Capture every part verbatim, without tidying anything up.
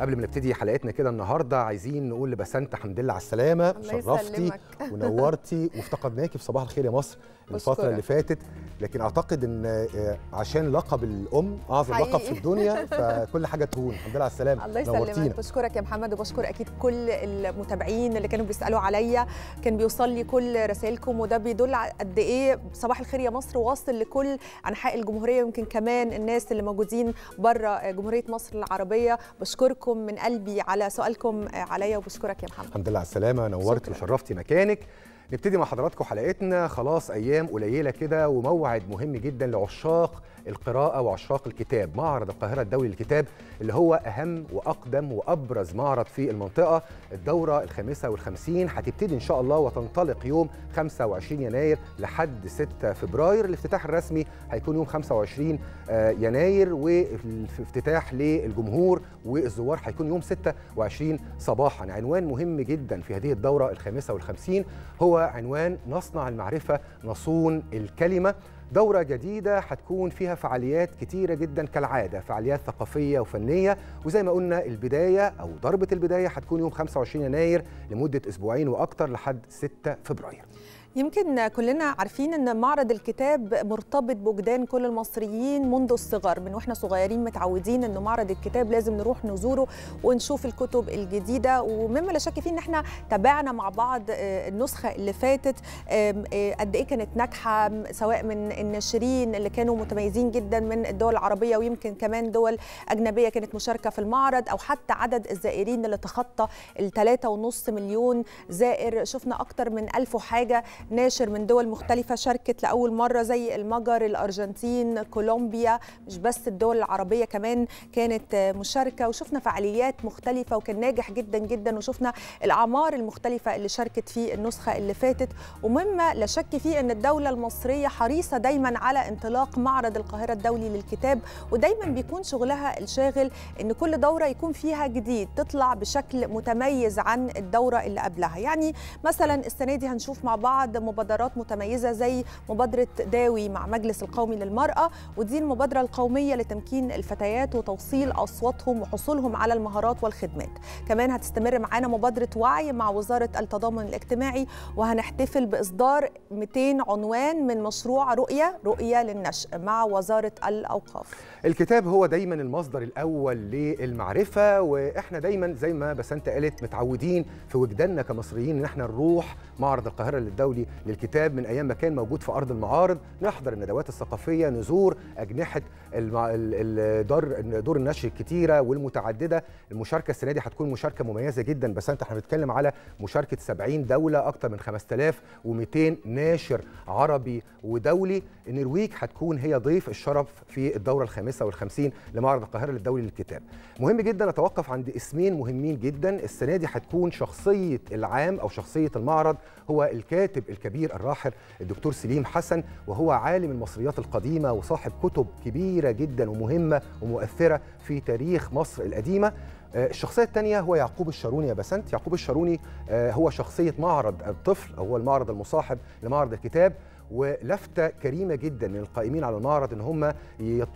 قبل ما نبتدي حلقتنا كده النهارده عايزين نقول لبسنت حمد لله على السلامه، شرفتي ونورتي وافتقدناكي في صباح الخير يا مصر الفتره اللي فاتت، لكن اعتقد ان عشان لقب الام اعظم لقب في الدنيا فكل حاجه تهون. الحمد لله على السلامه، الله يسلمك. بشكرك يا محمد وبشكر اكيد كل المتابعين اللي كانوا بيسالوا عليا، كان بيوصل لي كل رسائلكم وده بيدل على قد ايه صباح الخير يا مصر واصل لكل انحاء الجمهوريه ويمكن كمان الناس اللي موجودين بره جمهوريه مصر العربيه. بشكركم من قلبي على سؤالكم عليا وبشكرك يا محمد. الحمد لله على السلامه، نورت وشرفتي مكانك. نبتدي مع حضراتكم حلقتنا، خلاص ايام قليله كده وموعد مهم جدا لعشاق القراءه وعشاق الكتاب، معرض القاهره الدولي للكتاب اللي هو اهم واقدم وابرز معرض في المنطقه. الدوره الخامسه والخمسين هتبتدي ان شاء الله وتنطلق يوم خمسة وعشرين يناير لحد ستة فبراير. الافتتاح الرسمي هيكون يوم خمسة وعشرين يناير والافتتاح للجمهور والزوار هيكون يوم ستة وعشرين صباحا. عنوان مهم جدا في هذه الدوره الخامسه والخمسين هو عنوان نصنع المعرفة نصون الكلمة. دورة جديدة هتكون فيها فعاليات كتيرة جدا كالعادة، فعاليات ثقافية وفنية، وزي ما قلنا البداية أو ضربة البداية هتكون يوم خمسة وعشرين يناير لمدة أسبوعين وأكتر لحد ستة فبراير. يمكن كلنا عارفين ان معرض الكتاب مرتبط بوجدان كل المصريين منذ الصغر، من واحنا صغيرين متعودين ان معرض الكتاب لازم نروح نزوره ونشوف الكتب الجديده، ومما لا شك فيه ان احنا تابعنا مع بعض النسخه اللي فاتت قد ايه كانت ناجحه، سواء من الناشرين اللي كانوا متميزين جدا من الدول العربيه ويمكن كمان دول اجنبيه كانت مشاركه في المعرض، او حتى عدد الزائرين اللي تخطى ال ثلاثة ونص مليون زائر. شفنا اكتر من ألف وحاجه ناشر من دول مختلفة شاركت لأول مرة زي المجر، الأرجنتين، كولومبيا، مش بس الدول العربية كمان كانت مشاركة، وشفنا فعاليات مختلفة وكان ناجح جدا جدا، وشفنا الأعمار المختلفة اللي شاركت في النسخة اللي فاتت. ومما لا شك فيه أن الدولة المصرية حريصة دايما على انطلاق معرض القاهرة الدولي للكتاب، ودايما بيكون شغلها الشاغل أن كل دورة يكون فيها جديد تطلع بشكل متميز عن الدورة اللي قبلها. يعني مثلا السنة دي هنشوف مع بعض مبادرات متميزة زي مبادرة داوي مع مجلس القومي للمرأة، ودي المبادرة القومية لتمكين الفتيات وتوصيل أصواتهم وحصولهم على المهارات والخدمات. كمان هتستمر معانا مبادرة وعي مع وزارة التضامن الاجتماعي، وهنحتفل بإصدار مئتين عنوان من مشروع رؤية رؤية للنشء مع وزارة الأوقاف. الكتاب هو دايما المصدر الأول للمعرفة، وإحنا دايما زي ما بسنت قالت متعودين في وجداننا كمصريين إن إحنا نروح معرض القاهرة للدولي للكتاب من ايام ما كان موجود في ارض المعارض، نحضر الندوات الثقافيه، نزور اجنحه دور النشر الكتيره والمتعدده. المشاركه السنه دي هتكون مشاركه مميزه جدا، بس انت احنا بنتكلم على مشاركه سبعين دوله، اكثر من خمسة آلاف ومئتين ناشر عربي ودولي. النرويج هتكون هي ضيف الشرف في الدوره الخامسه والخمسين لمعرض القاهره الدولي للكتاب. مهم جدا اتوقف عند اسمين مهمين جدا السنه دي هتكون شخصيه العام او شخصيه المعرض، هو الكاتب الكبير الراحل الدكتور سليم حسن، وهو عالم المصريات القديمة وصاحب كتب كبيرة جدا ومهمة ومؤثرة في تاريخ مصر القديمة. الشخصية الثانية هو يعقوب الشاروني يا بسنت. يعقوب الشاروني هو شخصية معرض الطفل، هو المعرض المصاحب لمعرض الكتاب، ولفتة كريمة جدا من القائمين على المعرض ان هم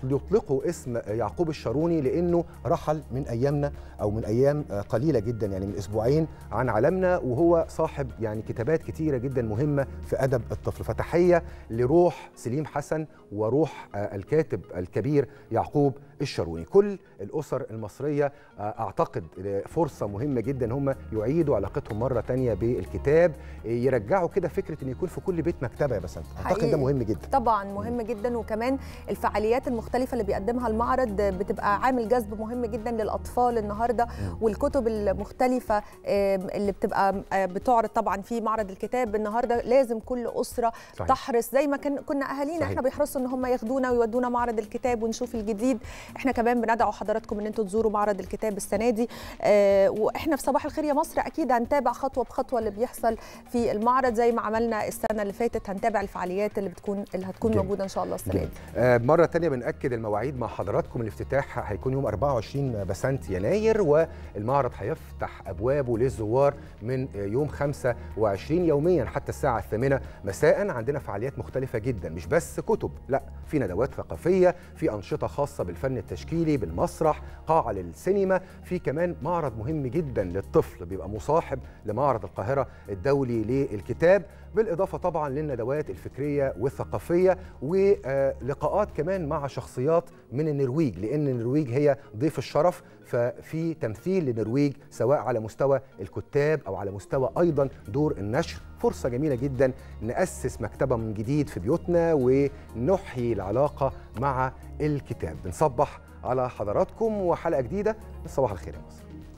يطلقوا اسم يعقوب الشاروني، لانه رحل من ايامنا او من ايام قليلة جدا يعني من اسبوعين عن عالمنا، وهو صاحب يعني كتابات كتيرة جدا مهمة في ادب الطفل. فتحية لروح سليم حسن وروح الكاتب الكبير يعقوب الشاروني. كل الاسر المصرية اعتقد فرصة مهمة جدا ان هم يعيدوا علاقتهم مرة تانية بالكتاب، يرجعوا كده فكرة ان يكون في كل بيت مكتبة يا بسنت. اعتقد ده مهم جدا، طبعا مهم جدا. وكمان الفعاليات المختلفه اللي بيقدمها المعرض بتبقى عامل جذب مهم جدا للاطفال النهارده، والكتب المختلفه اللي بتبقى بتعرض طبعا في معرض الكتاب النهارده لازم كل اسره صحيح. تحرص زي ما كنا اهالينا صحيح. احنا بيحرصوا ان هم ياخدونا ويودونا معرض الكتاب ونشوف الجديد. احنا كمان بندعو حضراتكم ان انتم تزوروا معرض الكتاب السنه دي، واحنا في صباح الخير يا مصر اكيد هنتابع خطوه بخطوه اللي بيحصل في المعرض زي ما عملنا السنه اللي فاتت، هنتابع الفعاليات اللي بتكون اللي هتكون جميل. موجوده ان شاء الله السنه دي. آه مره ثانيه بناكد المواعيد مع حضراتكم. الافتتاح هيكون يوم أربعة وعشرين بسنت يناير، والمعرض هيفتح ابوابه للزوار من يوم خمسة وعشرين يوميا حتى الساعه الثامنة مساء. عندنا فعاليات مختلفه جدا، مش بس كتب، لا، في ندوات ثقافيه، في انشطه خاصه بالفن التشكيلي، بالمسرح، قاعه للسينما، في كمان معرض مهم جدا للطفل بيبقى مصاحب لمعرض القاهره الدولي للكتاب، بالاضافه طبعا للندوات الفكريه والثقافيه، ولقاءات كمان مع شخصيات من النرويج، لان النرويج هي ضيف الشرف، ففي تمثيل للنرويج سواء على مستوى الكتاب او على مستوى ايضا دور النشر. فرصه جميله جدا ناسس مكتبه من جديد في بيوتنا ونحيي العلاقه مع الكتاب. بنصبح على حضراتكم وحلقه جديده من صباح الخير يا مصر.